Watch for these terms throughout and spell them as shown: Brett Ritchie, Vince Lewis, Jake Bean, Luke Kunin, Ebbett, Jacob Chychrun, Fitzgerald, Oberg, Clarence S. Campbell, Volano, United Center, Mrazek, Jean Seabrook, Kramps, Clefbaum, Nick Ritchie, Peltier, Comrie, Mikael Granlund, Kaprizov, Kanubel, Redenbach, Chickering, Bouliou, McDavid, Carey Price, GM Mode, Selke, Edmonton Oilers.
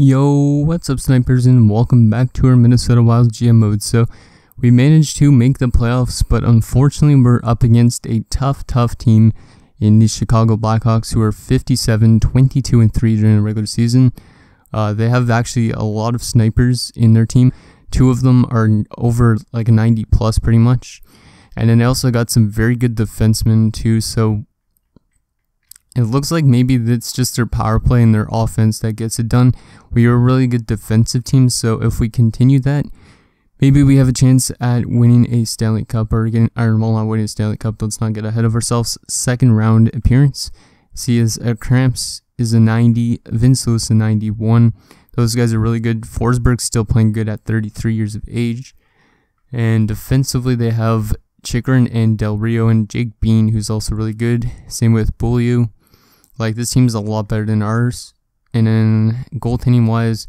Yo, what's up snipers, and welcome back to our Minnesota Wild GM mode. So we managed to make the playoffs, but unfortunately we're up against a tough team in the Chicago Blackhawks, who are 57-22-3 during the regular season. They have actually a lot of snipers in their team. Two of them are over like 90 plus pretty much, and then they also got some very good defensemen too. So it looks like maybe that's just their power play and their offense that gets it done. We are a really good defensive team, so if we continue that, maybe we have a chance at winning a Stanley Cup, or getting, not winning a Stanley Cup. Let's not get ahead of ourselves. Second round appearance. See, as Kramps is a 90, Vincelus a 91. Those guys are really good. Forsberg still playing good at 33 years of age. And defensively, they have Chickering and Del Rio and Jake Bean, who's also really good. Same with Bouliou. Like, this team's a lot better than ours. And then goaltending-wise,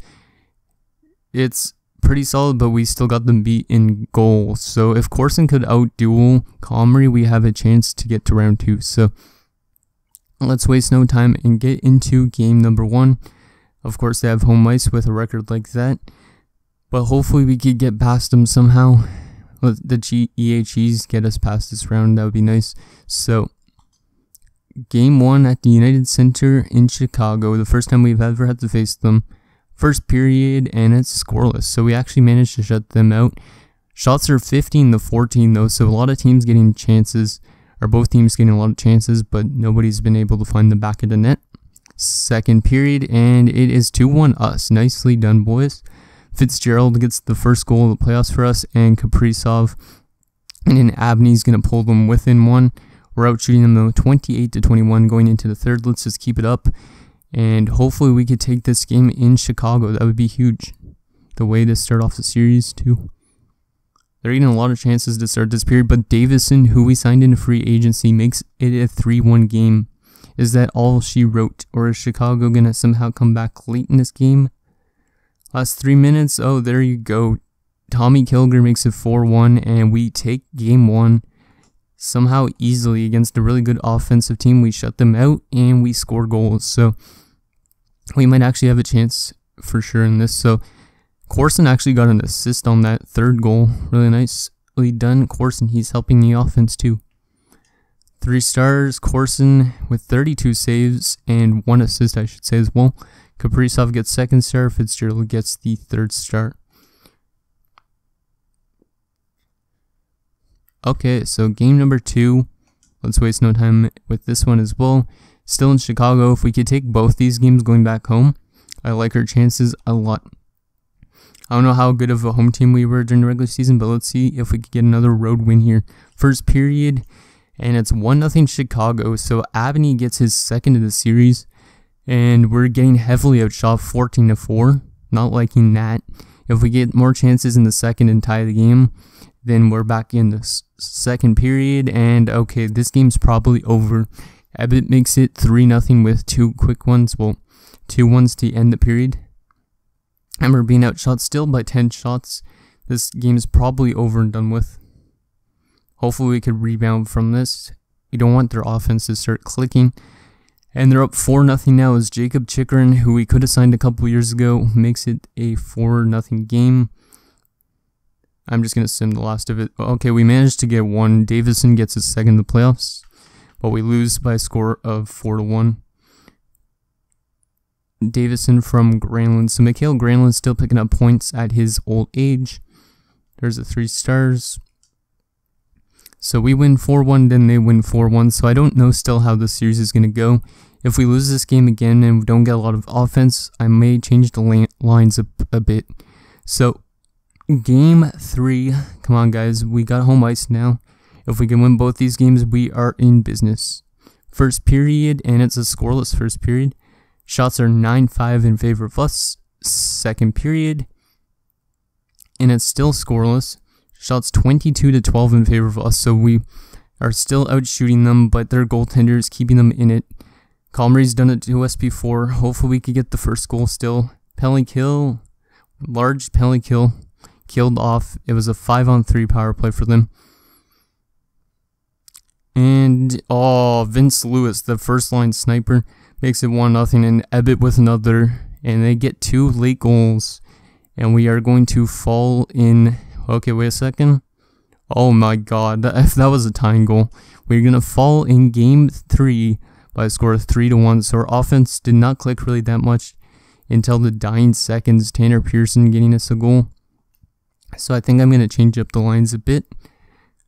it's pretty solid, but we still got them beat in goal. So if Corson could out-duel Comrie, we have a chance to get to round two. So let's waste no time and get into game number one. Of course, they have home ice with a record like that, but hopefully we could get past them somehow. Let the EHEs get us past this round. That would be nice. So Game 1 at the United Center in Chicago, the first time we've ever had to face them. First period, and it's scoreless, so we actually managed to shut them out. Shots are 15-14 though, so a lot of teams getting chances, or both teams getting a lot of chances, but nobody's been able to find the back of the net. Second period, and it is 2-1 us. Nicely done, boys. Fitzgerald gets the first goal of the playoffs for us, and Kaprizov, and then Abney's going to pull them within one. We're out shooting them though, 28-21 going into the third. Let's just keep it up, and hopefully we could take this game in Chicago. That would be huge. The way to start off the series too. They're getting a lot of chances to start this period, but Davison, who we signed into free agency, makes it a 3-1 game. Is that all she wrote, or is Chicago going to somehow come back late in this game? Last 3 minutes, oh there you go. Tommy Kilgore makes it 4-1, and we take game one. Somehow easily against a really good offensive team. We shut them out and we score goals, so we might actually have a chance for sure in this. So Corson actually got an assist on that third goal. Really nicely done, Corson. He's helping the offense too. 3 stars, Corson with 32 saves and 1 assist, I should say, as well. Kaprizov gets 2nd star, Fitzgerald gets the 3rd star. Okay, so game number 2. Let's waste no time with this one as well. Still in Chicago. If we could take both these games going back home, I like our chances a lot. I don't know how good of a home team we were during the regular season, but let's see if we could get another road win here. First period, and it's 1-0 Chicago. So Abney gets his 2nd of the series, and we're getting heavily outshot 14-4. Not liking that. If we get more chances in the second and tie the game, then we're back in the second period, and okay, this game's probably over. Ebbett makes it 3-0 with 2 quick ones, well, 2 ones to end the period. And we're being outshot still by 10 shots. This game's probably over and done with. Hopefully we could rebound from this. We don't want their offense to start clicking. And they're up 4-0 now as Jacob Chychrun, who we could have signed a couple years ago, makes it a 4-0 game. I'm just going to sim the last of it. Okay, we managed to get 1. Davison gets his 2nd in the playoffs, but we lose by a score of 4-1. Davison from Granlund. So Mikael Granlund's still picking up points at his old age. There's the 3 stars. So we win 4-1, then they win 4-1. So I don't know still how this series is going to go. If we lose this game again and we don't get a lot of offense, I may change the lines a bit. So Game 3, come on guys, we got home ice now. If we can win both these games, we are in business. First period, and it's a scoreless first period. Shots are 9-5 in favor of us. Second period, and it's still scoreless. Shots 22-12 in favor of us, so we are still out shooting them, but their goaltender is keeping them in it. Comrie's done it to us before. Hopefully we could get the first goal still. Penalty kill, large penalty kill. Killed off. It was a 5-on-3 power play for them. And oh, Vince Lewis, the first line sniper, makes it 1-0, and Ebbett with another and they get two late goals, and we are going to fall in. Okay, wait a second. Oh my god, that was a tying goal. We're going to fall in game 3 by a score of 3-1, so our offense did not click really that much until the dying seconds, Tanner Pearson getting us a goal. So I think I'm going to change up the lines a bit,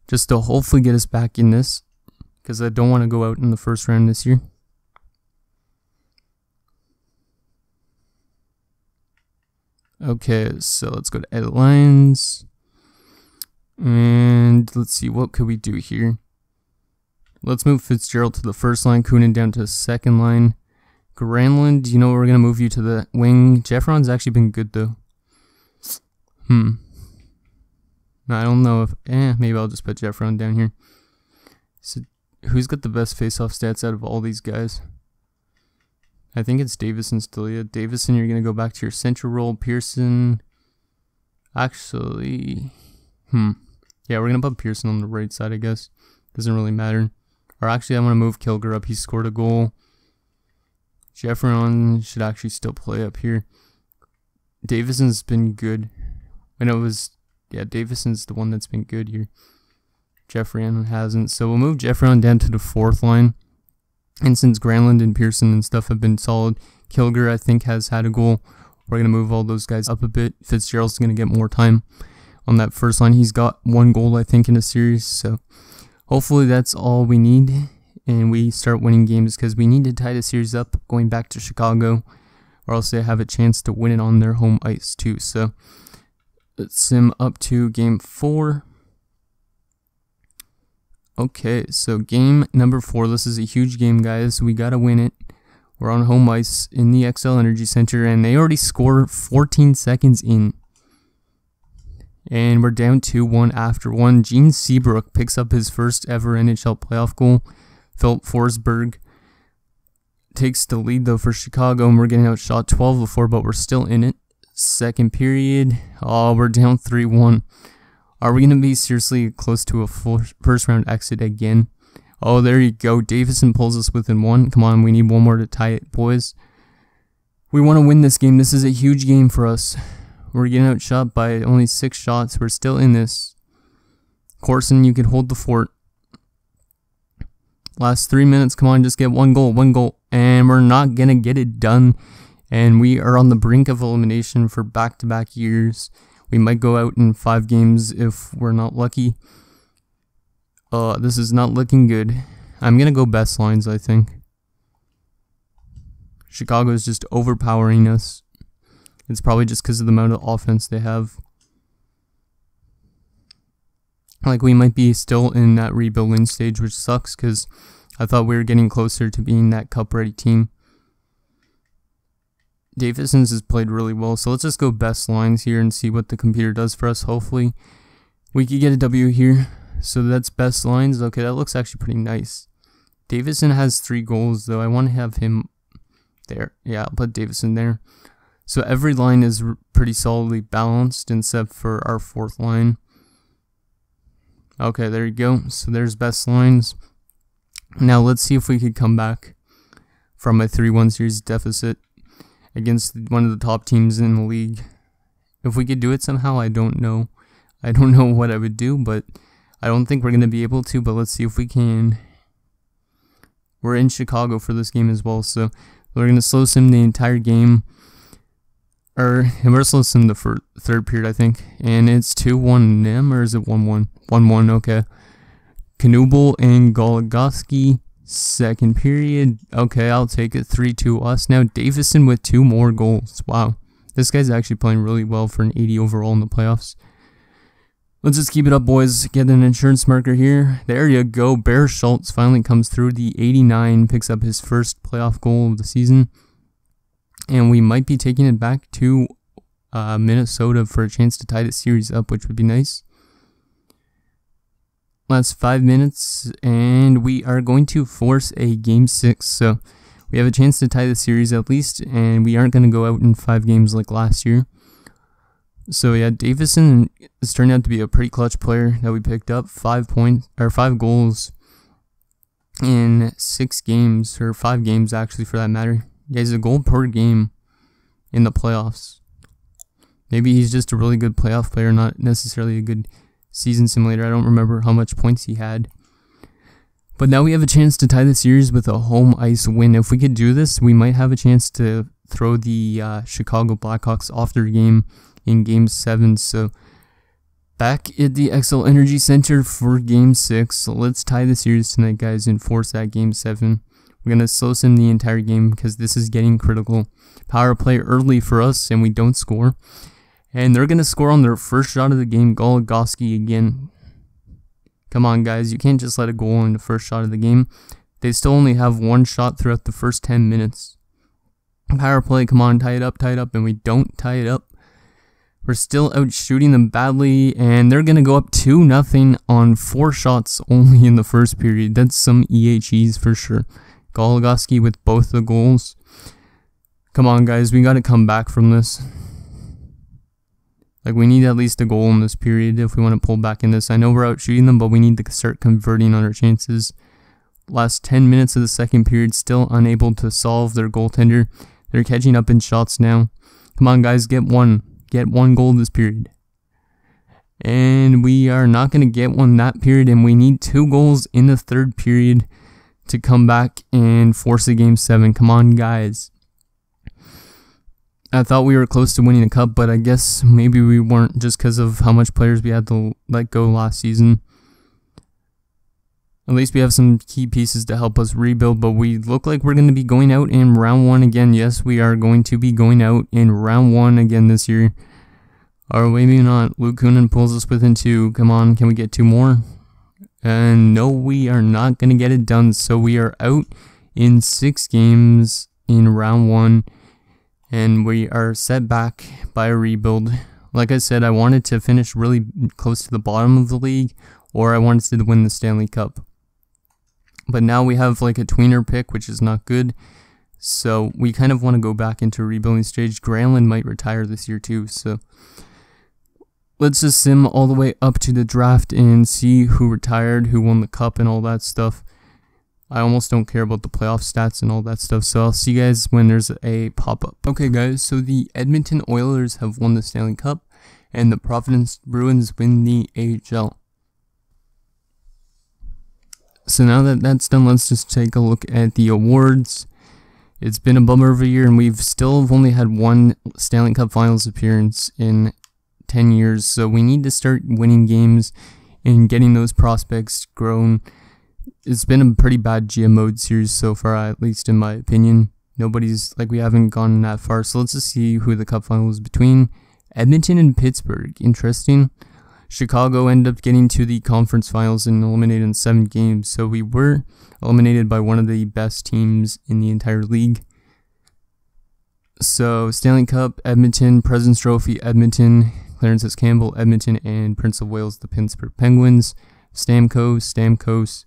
just to hopefully get us back in this, because I don't want to go out in the first round this year. Okay, so let's go to edit lines. And let's see, what could we do here? Let's move Fitzgerald to the first line, Kunin down to the second line. Granlund, you know, we're going to move you to the wing. Jeffron's actually been good, though. I don't know if... maybe I'll just put Jeffron down here. So, who's got the best faceoff stats out of all these guys? I think it's Davison still. Yeah, Davison, you're going to go back to your central role. Pearson... Actually... Yeah, we're going to put Pearson on the right side, I guess. Doesn't really matter. Or actually, I want to move Kilgore up. He scored a goal. Jeffron should actually still play up here. Davison's been good. And it was... Yeah, Davison's the one that's been good here. Jeffron hasn't. So we'll move Jeffron down to the fourth line. And since Granlund and Pearson and stuff have been solid, Kilgore, I think, has had a goal. We're going to move all those guys up a bit. Fitzgerald's going to get more time on that first line. He's got one goal, I think, in a series. So hopefully that's all we need. And we start winning games, because we need to tie the series up going back to Chicago, or else they have a chance to win it on their home ice, too. So... let's sim up to game 4. Okay, so game number 4. This is a huge game, guys. We gotta win it. We're on home ice in the Xcel Energy Center, and they already score 14 seconds in. And we're down 2-1 after 1. Jean Seabrook picks up his first ever NHL playoff goal. Filip Forsberg takes the lead, though, for Chicago, and we're getting outshot 12-4, but we're still in it. Second period. Oh, we're down 3-1. Are we going to be seriously close to a first round exit again? Oh, there you go. Davison pulls us within one. Come on, we need one more to tie it, boys. We want to win this game. This is a huge game for us. We're getting outshot by only 6 shots. We're still in this. Corson, you can hold the fort. Last 3 minutes. Come on, just get one goal. One goal. And we're not going to get it done. And we are on the brink of elimination for back-to-back years. We might go out in 5 games if we're not lucky. This is not looking good. I'm going to go best lines, I think. Chicago is just overpowering us. It's probably just because of the amount of offense they have. Like, we might be still in that rebuilding stage, which sucks, because I thought we were getting closer to being that cup-ready team. Davison's has played really well, so let's just go best lines here and see what the computer does for us. Hopefully we could get a W here. So that's best lines. Okay, that looks actually pretty nice. Davison has 3 goals, though. I want to have him there. Yeah, I'll put Davison there. So every line is pretty solidly balanced except for our fourth line. Okay, there you go. So there's best lines. Now let's see if we could come back from a 3-1 series deficit against one of the top teams in the league. If we could do it somehow, I don't know. I don't know what I would do, but I don't think we're going to be able to, but let's see if we can. We're in Chicago for this game as well, so we're going to slow sim the entire game. And we're slow sim the third period, I think. And it's 2-1 NIM, or is it 1-1? 1-1, okay. Kanubel and Goligoski. Second period. Okay, I'll take it. 3-2 us. Now Davison with 2 more goals. Wow. This guy's actually playing really well for an 80 overall in the playoffs. Let's just keep it up, boys. Get an insurance marker here. There you go. Bear Schultz finally comes through. The 89 picks up his first playoff goal of the season. And we might be taking it back to Minnesota for a chance to tie the series up, which would be nice. Last 5 minutes, and we are going to force a game 6, so we have a chance to tie the series at least, and we aren't going to go out in 5 games like last year. So yeah, Davison has turned out to be a pretty clutch player that we picked up. 5 goals in 6 games, or 5 games actually, for that matter. Yeah, he's a goal per game, in the playoffs. Maybe he's just a really good playoff player, not necessarily a good season simulator. I don't remember how much points he had. But now we have a chance to tie the series with a home ice win. If we could do this, we might have a chance to throw the Chicago Blackhawks off their game in Game 7. So back at the Xcel Energy Center for Game 6. So let's tie the series tonight, guys, and force that Game 7. We're going to slow sim the entire game because this is getting critical. Power play early for us, and we don't score. And they're going to score on their first shot of the game, Goligoski again. Come on, guys, you can't just let a goal in the first shot of the game. They still only have one shot throughout the first 10 minutes. Power play, come on, tie it up, and we don't tie it up. We're still out shooting them badly, and they're going to go up 2-0 on 4 shots only in the first period. That's some EHEs for sure. Goligoski with both the goals. Come on, guys, we got to come back from this. Like, we need at least a goal in this period if we want to pull back in this. I know we're out shooting them, but we need to start converting on our chances. Last 10 minutes of the second period, still unable to solve their goaltender. They're catching up in shots now. Come on, guys, get one. Get one goal this period. And we are not going to get one that period, and we need 2 goals in the third period to come back and force a Game 7. Come on, guys. I thought we were close to winning the cup, but I guess maybe we weren't just because of how much players we had to let go last season. At least we have some key pieces to help us rebuild, but we look like we're going to be going out in round 1 again. Yes, we are going to be going out in round 1 again this year. Or maybe not. Luke Kunin pulls us within 2. Come on, can we get 2 more? And no, we are not going to get it done, so we are out in 6 games in round 1. And we are set back by a rebuild. Like I said, I wanted to finish really close to the bottom of the league, or I wanted to win the Stanley Cup. But now we have like a tweener pick, which is not good. So we kind of want to go back into a rebuilding stage. Granlund might retire this year too. So let's just sim all the way up to the draft and see who retired, who won the cup, and all that stuff. I almost don't care about the playoff stats and all that stuff, so I'll see you guys when there's a pop-up. Okay, guys, so the Edmonton Oilers have won the Stanley Cup, and the Providence Bruins win the AHL. So now that that's done, let's just take a look at the awards. It's been a bummer of a year, and we've still only had 1 Stanley Cup Finals appearance in 10 years, so we need to start winning games and getting those prospects grown. It's been a pretty bad GM mode series so far, at least in my opinion. Nobody's, like, we haven't gone that far. So let's just see who the cup final was between. Edmonton and Pittsburgh. Interesting. Chicago ended up getting to the conference finals and eliminated in 7 games. So we were eliminated by one of the best teams in the entire league. So Stanley Cup, Edmonton, President's Trophy, Edmonton, Clarence S. Campbell, Edmonton, and Prince of Wales, the Pittsburgh Penguins. Stamkos.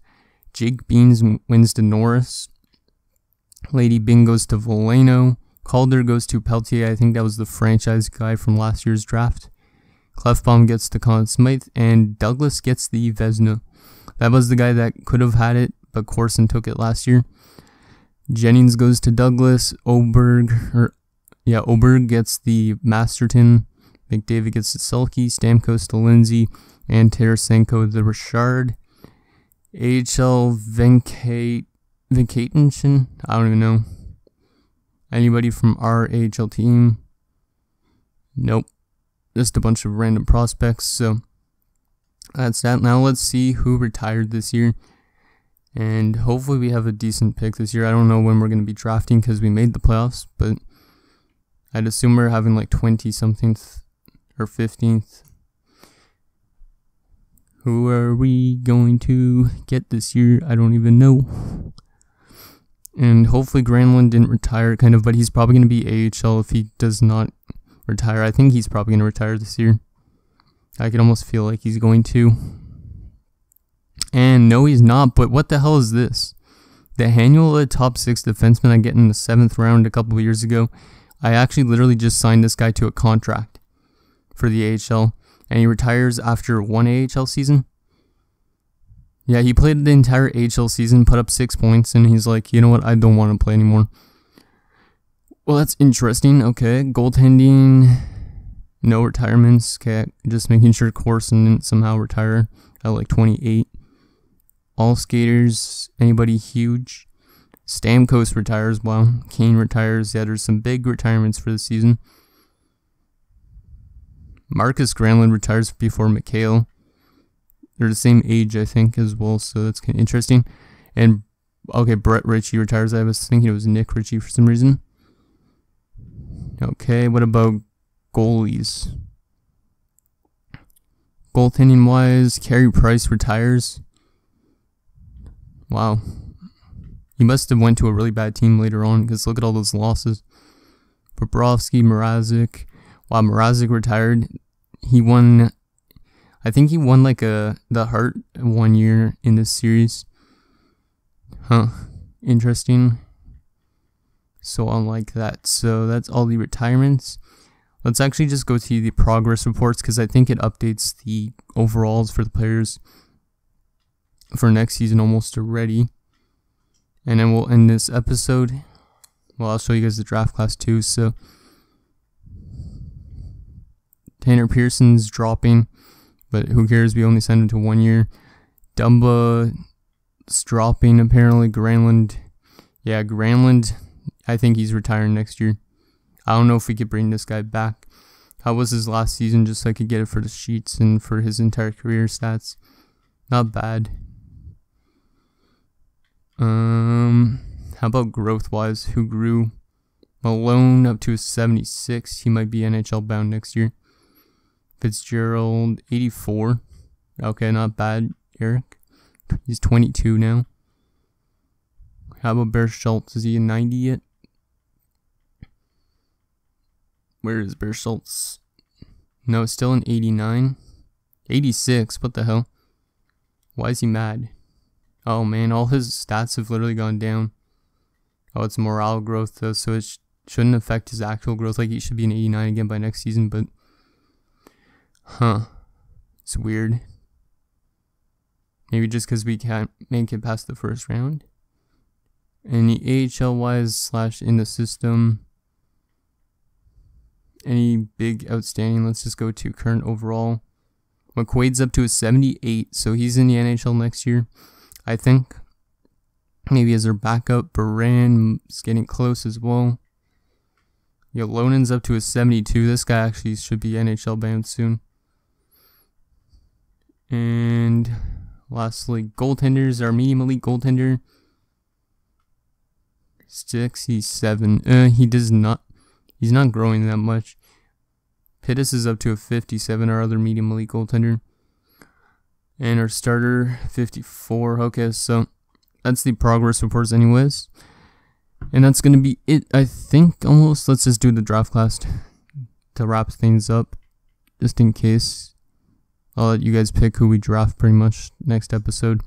Jake Bean wins to Norris. Lady Bing goes to Volano. Calder goes to Peltier. I think that was the franchise guy from last year's draft. Clefbaum gets to Conn Smythe. And Douglas gets the Vezina. That was the guy that could have had it, but Corson took it last year. Jennings goes to Douglas. Oberg gets the Masterton. McDavid gets to Selke. Stamkos to Lindsay. And Tarasenko the Richard. AHL Venkatenson, I don't even know. Anybody from our AHL team? Nope. Just a bunch of random prospects. So that's that. Now let's see who retired this year. And hopefully we have a decent pick this year. I don't know when we're going to be drafting because we made the playoffs, but I'd assume we're having like 20-somethings or 15th. Who are we going to get this year? I don't even know. And hopefully Granlund didn't retire, kind of, but he's probably going to be AHL if he does not retire. I think he's probably going to retire this year. I could almost feel like he's going to. And no, he's not, but what the hell is this? The Hanula top 6 defenseman I get in the 7th round a couple of years ago, I actually literally just signed this guy to a contract for the AHL. And he retires after 1 AHL season. Yeah, he played the entire AHL season, put up 6 points, and he's like, you know what, I don't want to play anymore. Well, that's interesting. Okay, goaltending, no retirements. Okay, just making sure Corson didn't somehow retire at like 28. All skaters, anybody huge? Stamkos retires. Wow. Kane retires. Yeah, there's some big retirements for the season. Marcus Granlund retires before Mikael. They're the same age, I think, as well, so that's kind of interesting. And, okay, Brett Ritchie retires. I was thinking it was Nick Ritchie for some reason. Okay, what about goalies? Goaltending-wise, Carey Price retires. Wow. He must have went to a really bad team later on, because look at all those losses. Bobrovsky, Mrazek. Wow, Mrazek retired. He won... I think he won like the Hart one year in this series. Huh. Interesting. So I like that. So that's all the retirements. Let's actually just go to the progress reports because I think it updates the overalls for the players for next season almost already. And then we'll end this episode. Well, I'll show you guys the draft class too. So Tanner Pearson's dropping. But who cares? We only signed him to 1 year. Dumba's dropping apparently. Granlund. Yeah, Granlund. I think he's retiring next year. I don't know if we could bring this guy back. How was his last season? Just so I could get it for the sheets and for his entire career stats. Not bad. How about growth wise? Who grew? Malone up to a 76. He might be NHL bound next year. Fitzgerald, 84. Okay, not bad, Eric. He's 22 now. How about Bear Schultz? Is he a 90 yet? Where is Bear Schultz? No, it's still an 89. 86, what the hell? Why is he mad? Oh man, all his stats have literally gone down. Oh, it's morale growth though, so it shouldn't affect his actual growth. Like, he should be an 89 again by next season, but... Huh. It's weird. Maybe just because we can't make it past the first round. Any AHL-wise / in the system. Any big outstanding. Let's just go to current overall. McQuaid's up to a 78, so he's in the NHL next year, I think. Maybe as their backup. Baran's getting close as well. Lonen's up to a 72. This guy actually should be NHL bound soon. And lastly, goaltenders. Our medium elite goaltender, 67. He's not growing that much. Pittas is up to a 57. Our other medium elite goaltender, and our starter 54. Okay, so that's the progress reports, anyways. And that's going to be it, I think, almost. Let's just do the draft class to wrap things up, just in case. I'll let you guys pick who we draft pretty much next episode.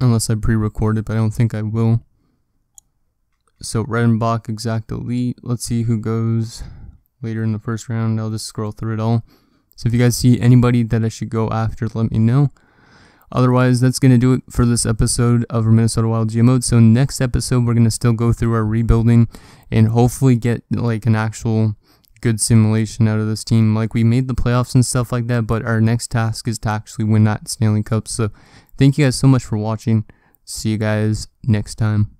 Unless I pre-record it, but I don't think I will. So, Redenbach, Exact Elite. Let's see who goes later in the first round. I'll just scroll through it all. So, if you guys see anybody that I should go after, let me know. Otherwise, that's going to do it for this episode of our Minnesota Wild GMO. So next episode, we're going to still go through our rebuilding and hopefully get like an actual good simulation out of this team. Like, we made the playoffs and stuff like that, but our next task is to actually win that Stanley Cup. So thank you guys so much for watching. See you guys next time.